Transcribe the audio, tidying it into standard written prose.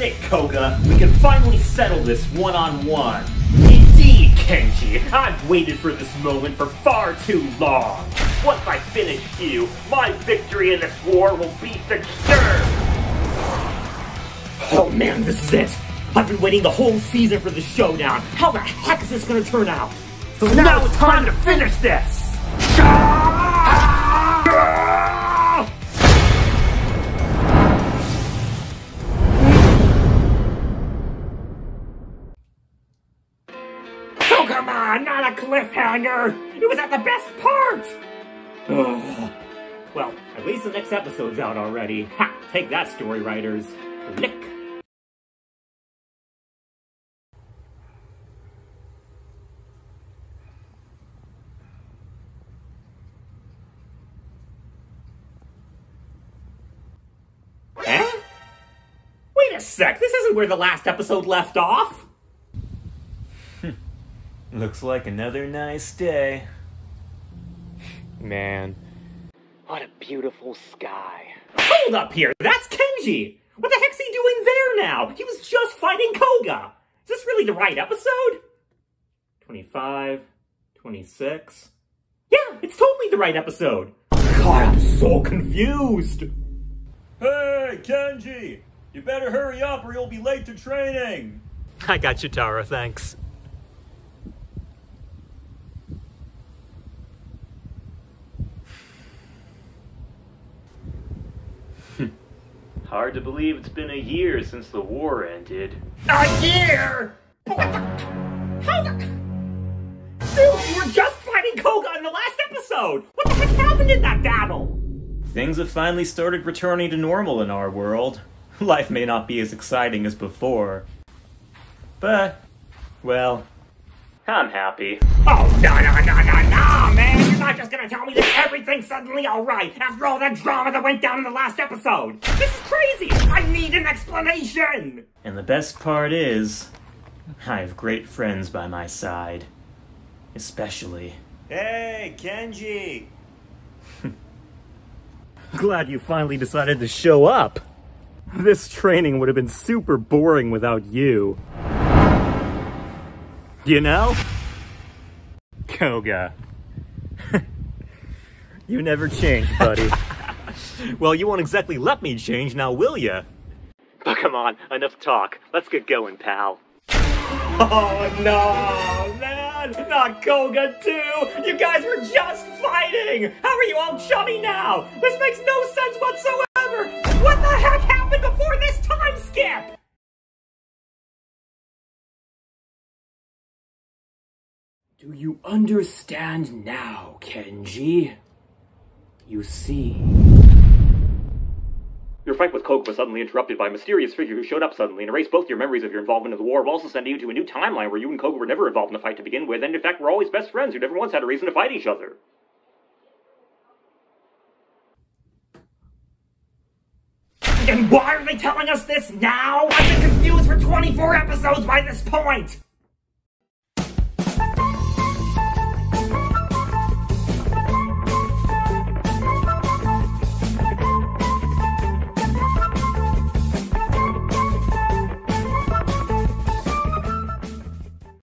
is it, Koga. We can finally settle this one-on-one. Indeed, Kenji. I've waited for this moment for far too long. Once I finish you, my victory in this war will be secured. Oh man, this is it. I've been waiting the whole season for this showdown. How the heck is this gonna turn out? So now it's time to finish this! Oh, come on, not a cliffhanger! It was at the best part! Ugh. Well, at least the next episode's out already. Ha! Take that, story writers. Nick. Wait a sec, this isn't where the last episode left off! Looks like another nice day. Man, what a beautiful sky. Hold up here, that's Kenji! What the heck's he doing there now? He was just fighting Koga! Is this really the right episode? 25, 26... Yeah, it's totally the right episode! God, I'm so confused! Hey, Kenji! You better hurry up or you'll be late to training! I got you, Tara, thanks. Hard to believe it's been a year since the war ended. A year?! But what the... How the... Dude, you were just fighting Koga in the last episode! What the heck happened in that battle?! Things have finally started returning to normal in our world. Life may not be as exciting as before, but, well, I'm happy. Oh, no, man! You're not just gonna tell me that everything's suddenly alright after all that drama that went down in the last episode! This is crazy! I need an explanation! And the best part is, I have great friends by my side. Especially... Hey, Kenji! Glad you finally decided to show up! This training would have been super boring without you. You know? Koga. You never change, buddy. Well, you won't exactly let me change now, will ya? But come on, enough talk. Let's get going, pal. Oh no, man! Not Koga too! You guys were just fighting! How are you all chummy now? This makes no sense whatsoever! What the heck happened before this time skip?! Do you understand now, Kenji? You see... Your fight with Koga was suddenly interrupted by a mysterious figure who showed up suddenly and erased both your memories of your involvement in the war while also sending you to a new timeline where you and Koga were never involved in the fight to begin with and in fact were always best friends who never once had a reason to fight each other. And why are they telling us this now? I've been confused for 24 episodes by this point!